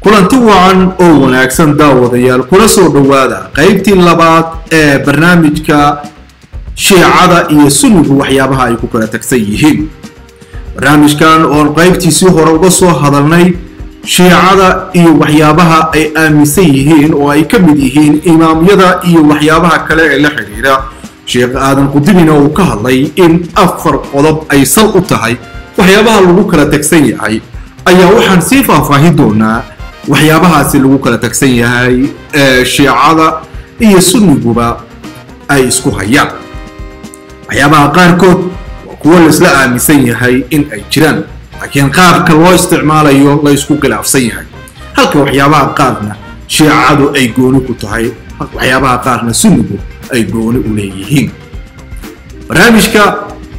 kulanti wacan oo wanaagsan daawadayaal kula soo dhawaada qaybtii labaad ee barnaamijka sheecada iyo sunugu waxyaabaha ay ku kala tagsan yihiin barnaamijkan oo qaybtiisii hore uga soo hadalnay sheecada iyo waxyaabaha ay aaminsan yihiin oo ay ka mid yihiin imaamyada iyo waxyaabaha kale ee la xiriira sheekh aadan qudbina uu ka hadlay in afar qodob ay sal u tahay waxyaabaha lagu kala tagsan yahay ayaa waxaan sii faahfaahin doonaa waxyaabahaasi lagu kala tagsan yahay sheecada iyo sunniguba ay isku hayaan waxyaabaha qaarkood waa kuwa la isla aaminsan yahay in ay jiraan لكن قابك الله استعمال أيوه لا يسكوك العفصيها هل كوحيابها قارنا شيعادو أي قونو كتحي هل كوحيابها قارنا سنبو أي قونو أوليهين برامشكا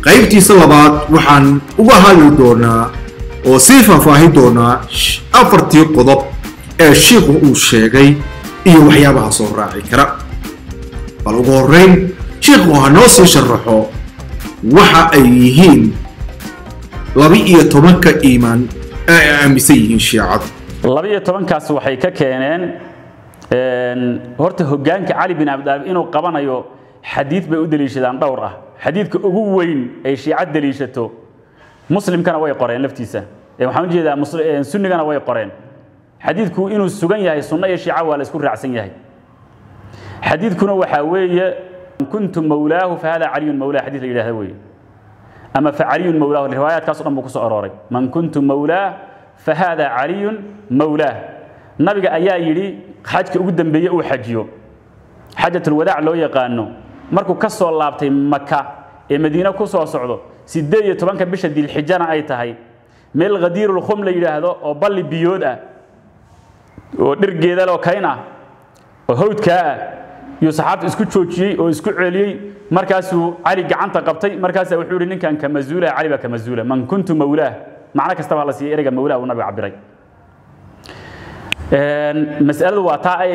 قيبتي صلبات وحان وغهالو دورنا وصيفا فاهي دورنا أفرتي قضب الشيخو الشيغي إيو وحيابها صورا عكرا بالغورين شيخو هنوصي شرحو وحا أيهين لبيئة تمنك إيمان أمسيين شيعات لبيئة تمنك سوحي ككينين هورت هجانك علي بن عبد الله إنه قبنا يو حديث بيودليش دان دوره حديث كأجوين أي شيعات دليشته مسلم كان ويا قرين لفتيسة محمد جدا مسلم سني كان ويا قرين حديث كو إنه السجن يهي سنة يشيعة ولا سكور رعسين يهي حديث كنا وحوية كنتم مولاه فهذا علي مولاه حديث الإلهوي أما فعلي مولاه الروايات كسر مكوس أراري من كنت مولاه فهذا علي مولاه نبي أيا يلي حاجك قدام بيا وحجيو حاجة الوداع لو يقانو مركو كسر الله بتي مكة المدينة كسر صعده سدية طبعا كبش دي الحجانة أي تهاي مل غدير الخمل يلي هذا أو بلي بيودا ودرج هذا لو كينا وهود كا يصحاب اسكو تشوتشي واسكو علي مركزه علي جعنت قبطي مركزه وحوري إن كان كمزولة علي بكمزولة من كنت مولاه معناك استبع الله سيئرق مولاه ونبي عبري مسألة وطاعي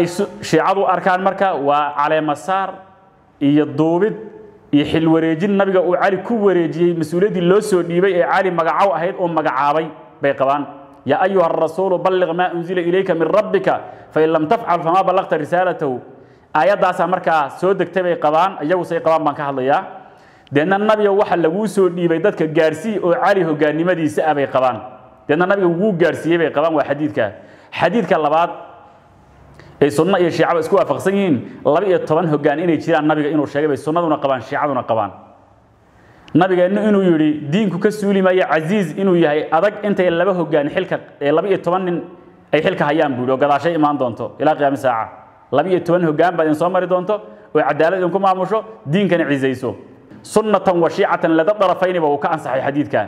شعبه أركان مركا وعلى مسار يضوبد يحل وريجين نبي وعلي كو وريجي مسؤولية اللوسو ديبي علي مقعو أهيد أو مقعابي بيقبان يا أيها الرسول بلغ ما أنزل إليك من ربك فإن لم تفعل فما بلغت رسالته ayadaas marka soo degtay bay qabaan ayagu say qabaan baan ka hadlayaa deena nabiga waxa lagu soo dhiibay dadka gaarsi oo cali hogaanimadiisa abay qabaan deena nabiga ugu gaarsiiyay bay qabaan waa xadiidka labaad ee sunna iyo shiicada isku waafaqsan yihiin 12 hogaan inay jiraan nabiga inuu sheegay bay sunnaduna qabaan shiicaduna qabaan nabiga inuu yiri diinku ka suulimaya aziiz inuu yahay adag intay laba hogaan xilka 12 nin ay xilka hayaan buuro gadaashay iman doonto ilaa qiyaamada saaca لبيه توانه جنب بعدين صامر دونته وعدالة يمكن ما مشوا دين كان عزيزه سنة وشيعة لدى الطرفين وكأن صحيح حديث كان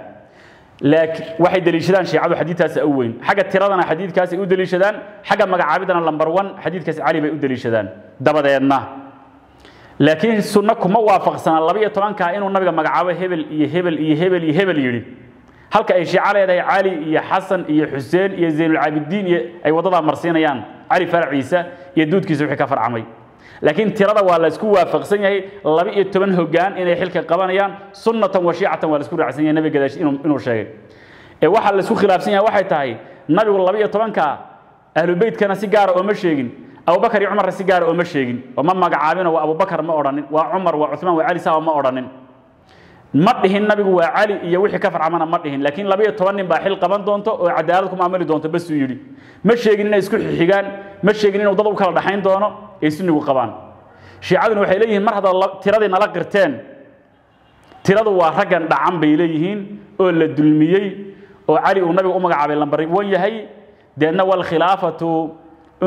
لكن واحد اللي شدان شيعة حديث هذا أوين حاجة ترادنا حديث كاس يود اللي شدان حاجة مجعبدنا اللمبر ون حديث كاس علي بيود اللي شدان ده بدأناه لكن سنكم ما وافق سنة لبيه توان كائن والنبي مجعبه هبل يهبل يهبل يهبل يري هل كأشياء علي علي يا حسن يا حسين يا زين العابدين يا أي وضع مرسينيان علي فرع عيسى يدود كيسوي كفر عمي لكن ترى ولا سكوا فقسين هي لبي يتمن هجان إن يحلك القبانيان سنة وشيعة ولا سكوا عسين النبي قداش إنه شيء واحد لسكوا خلافسين واحد تاعي النبي والله بي يتمن كا أهل البيت كان سيجار ومشيجن أبو بكر عمر سيجار ومشيجن وماما قعابين وأبو بكر ما أورانين وعمر وعثمان وعلي سوا ما أورانين مدهن النبي وعلي يوحي كفر عمنا مدهن لكن لبي يتواني باحل قبان دونتو وعدالكم عملي دونتو بس يري مش يجينا يسكر حيجان مش يجينا وضلوا كلا دحين دونه يسني وقبان شيعنا وحيليه مرحبا الله ترادي نلا قرتين ترادوا ورجن دعم بيليهن ولا دلميي وعلي والنبي أمك عبيل لمبري ويهي دهنا والخلافة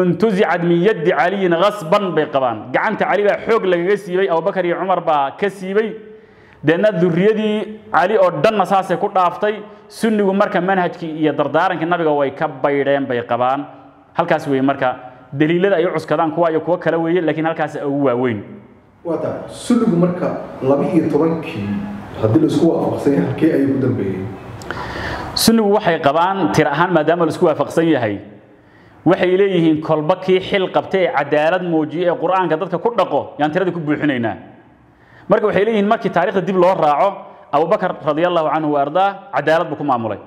انتزعت من يد علي غصبا بقبان جعنت علي بحق لجسي بي أو بكر عمر بكسي بي دهنا ذريدي علي أردن مساس كرد عفتي سني ومركا منهج كي يدردارن كنبي جواي كبايرين بيقبان هل كاسوي مركا دليل هذا يعكس كذان كوا يكوا كلوي لكن هل كاس أووين واتا سني ومركا لبيه طبعاً كي هدل سكوا فقسين كي أيودن بيه سني وحي قبان ترهان ما دام السكوا فقسين هاي وحي ليهن كلبكي حلقة بتاع عدالة موجية قرآن كذا كرد قو يعني ترى دكوب بحنينا marka waxay leeyihiin markii taariikhda dib loo raaco Abu Bakar radiyallahu anhu warda cadaalad buu ku maamulay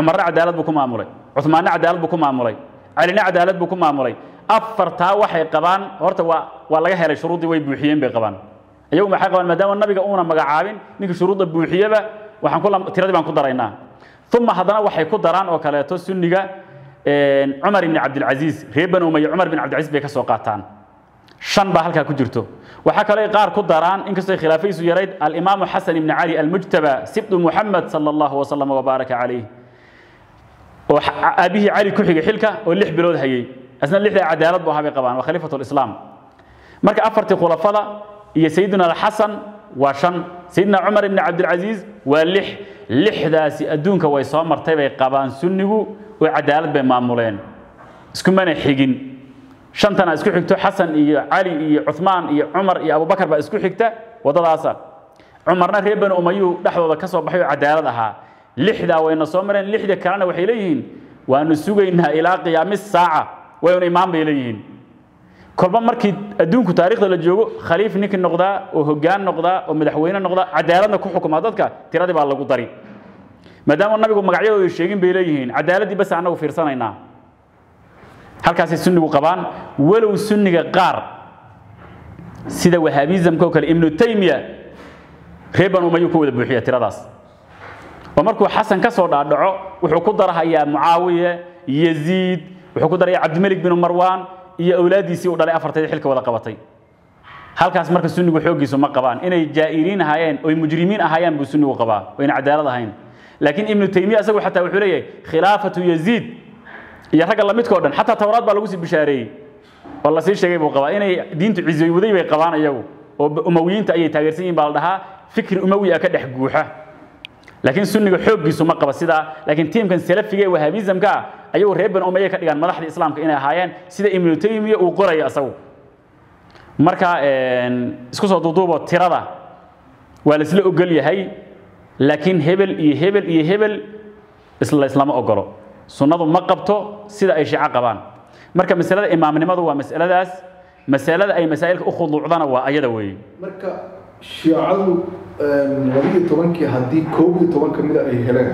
Umar cadaalad buu ku maamulay Uthman cadaalad buu ku maamulay علينا عدالة بكم مأمورين أفرتها وحي قبان هرتوا والله هلا شروط ويبوحيين بقبان اليوم حقا ما دام النبي قونا مجاعبين نيجي شروط بوحية بقى وحنقول ترى بنكون درينا ثم هذانا وحي كدران وكالاتو سنجا عمر بن عبد العزيز ريبن وما عمر بن عبد العزيز بكسوقاتان شن بحالك كجرتو وحكى لي قار كدران إنكسر خلافي سجريد الإمام حسن بن علي المجتبى سبط محمد صلى الله وسلم وبارك عليه أبيه علي كحي حلكة واللح بلود هي أثناء اللحية عدالة بوها بقبان وخليفة الإسلام مرك أفرت خلفاء يا سيدنا الحسن وشن سيدنا عمر بن عبد العزيز واللح لحداس أدونك ويسام مرتبة قبان سنه وعدالة بين مأمورين اسكمنا حجين شنتنا اسكو حكتو حسن يا علي يا عثمان يا عمر يا أبو بكر باسكو حكتة وضلاسة عمرنا ريبن أميو لحظة كسر بحيو عدالتها لحدا وين صومرين لحدا كان وحيليين وأن سوقينها إلى قيام الساعة وين إمام بيليين كل مركي أدونك تاريخ للجو خليف نيك النقضاء وهجان النقضاء ومدحوين النقضاء عدالنا كحكم هذاك ترى بالله قدري ما دام النبي مقعيه ويشيقين بيليين عدالتي بس أنا وفيرسانينا هل كاسي سنة قبان ولو سنة قار سيدا وهابيزم كوكل ابن تيمية خيبا وما يكون بوحية ترى داس ومركو حسن كسر دعو وحكودرها يا معاوية يزيد وحكودر يا عبد الملك بن مروان يا أولادي سي ولا أفرتي حلك ولا قبطي هل كاس مركو سنة وحوجي سما قبان إن الجائرين هايين أو المجرمين هايين بسنة وقبان وإن عدالة هايين لكن ابن تيمية أسوي حتى وحولي خلافة يزيد يا رجل الله متكودن حتى توراة بالوجس بشاري والله سير شيء بقى إني دين تعزي وذي بقى يو وأمويين تأيي تغيرين بالدها فكر أموي أكد حجوحة لكن سنة حب يسمى قبصدا لكن تيم كان سلف في جاي وهابيزم كا أيوه ربنا أمية كان يعني ملاحظ الإسلام كإنها هايان سيدا إملو تيمية وقرية أسو مركا سكوس ضدوبة تردا ولا سلو قل يهي لكن هبل الإسلام أقرأ سنة ما قبته سيدا أي شيء عقبان مركب مسألة إمام نماذج ومسألة داس مسألة أي مسائل أخو ضعضنا وأيدوي مركب شيعة ولي تونكي هدي كوبي تونك مذا أي هلان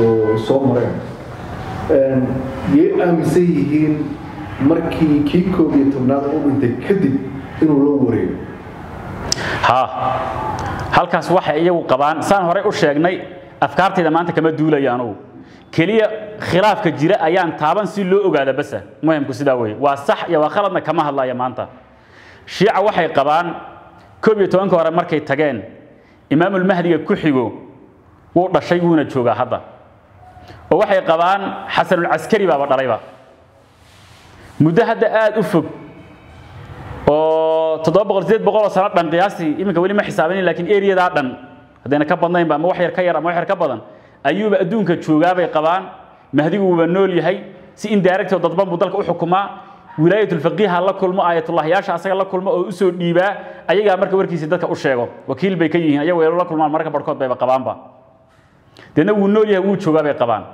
وصومرين يأمسيين مركي كي كوبي توناد أو بتكذب إنه لوري هل كاس واحد أيوه قبان سان هراي أشجعني أفكارتي لما أنت كمل دولة يانو كلية خلاف كجراء أيام طبعاً سيلو أقعد بس مهم كسيدا وي وصح يا وخلنا كما الله يا مانتا شيعة وحي قبان كوبي توانك ورا مركي تجان إمام المهدي كحيجو ووضع شيئون الشوجا هذا ووحي قبان حسن العسكري بابا ريبا مدهد آد أفق وتضرب غرزيت بقول صارت بن قياسي إما كولي ما حسابني لكن إيريا دعنا هذا أنا كبضنا يبقى ما وحي الكير ما وحي كبضنا أيوب أدونك تشوجابي قبان مهدي وبنولي هي سي إن دايركت وضبان بطلك أحكمها ولاية الفقيه الله كل ما آية الله ياش عسى الله كل ما أسود نيبا أيجا مركب وركي سدتك أشياءه وكيل بيكيه أيوة يلا كل ما مركب بركات بيبقى قبان با دهنا ونولي هو تشوجابي قبان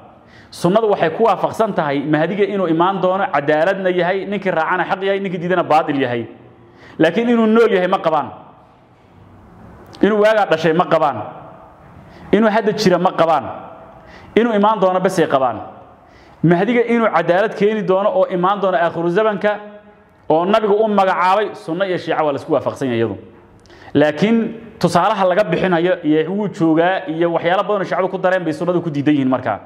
سنة وحكوها فخسنت هاي مهدي إنه إيمان دون عدالتنا يهي نكر عنا حق يهي نكر دينا باطل يهي لكن إنه نولي هي ما قبان إنه واقع ده شيء ما قبان إنه هذا الشيء ما قبان إنه إيمان دونه بس يقبان مهديك إنه عدالة كيري دونه أو إيمان دونه آخر الزمن ك أو النبي أم مجعوي سنة يشيع ولا سكوا فخسين يدهم لكن تصالح الله جب حينها يعود شوجا يوحيا لبنا الشعب كدرين بسنة كديدين مركع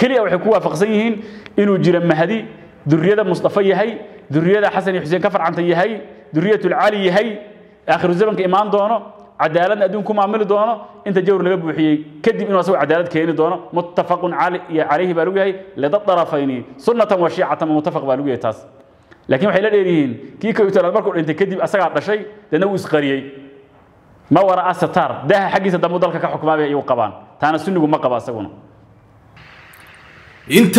كلي أو حكوا فخسينهن إنه جرم مهدي ذرية مصطفى يهي ذرية حسن حسين كفر عن تيهي ذرية العلي يهي آخر الزمن كإيمان دونه عدالة أدونكم عمل دونه أنت جور لجب وحي كذب إنه سوى عدالة كيني دونه متفق عليه بالوجه لدى الطرفين سنة وشيعة متفق بالوجه تاس لكن وحي للإيرين كيكو يتولى المركب أنت كذب أسرع على شيء لأنه إسقاري ما وراء ستار ده حقي سدمو ذلك كحكم أبي يوقبان تانا سنو ما قبا سجونه أنت